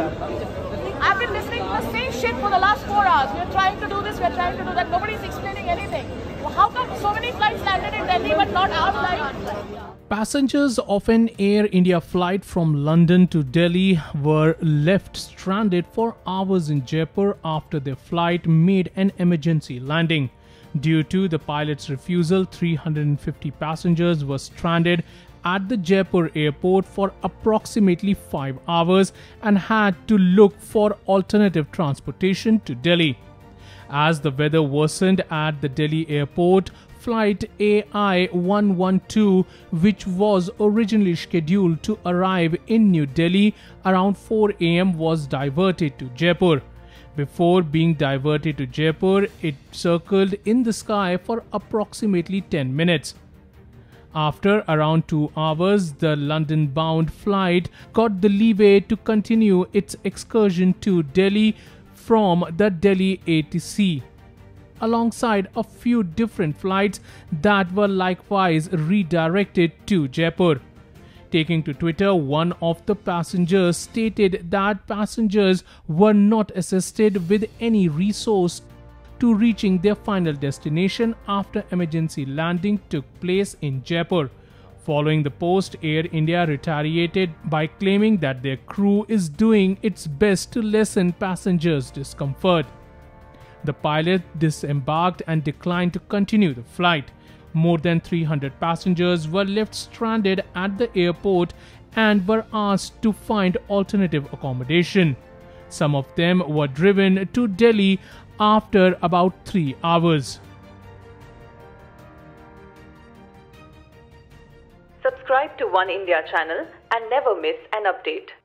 I've been listening to the same shit for the last 4 hours. We're trying to do this, we're trying to do that. Nobody's explaining anything. How come so many flights landed in Delhi but not our flight? Passengers of an Air India flight from London to Delhi were left stranded for hours in Jaipur after their flight made an emergency landing. Due to the pilot's refusal, 350 passengers were stranded at the Jaipur airport for approximately 5 hours and had to look for alternative transportation to Delhi. As the weather worsened at the Delhi airport, flight AI-112, which was originally scheduled to arrive in New Delhi around 4 a.m., was diverted to Jaipur. Before being diverted to Jaipur, it circled in the sky for approximately 10 minutes. After around 2 hours, the London-bound flight got the leeway to continue its excursion to Delhi from the Delhi ATC, alongside a few different flights that were likewise redirected to Jaipur. Taking to Twitter, one of the passengers stated that passengers were not assisted with any resource to reaching their final destination after emergency landing took place in Jaipur. Following the post, Air India retaliated by claiming that their crew is doing its best to lessen passengers' discomfort. The pilot disembarked and declined to continue the flight. More than 300 passengers were left stranded at the airport and were asked to find alternative accommodation. Some of them were driven to Delhi after about 3 hours. Subscribe to One India channel and never miss an update.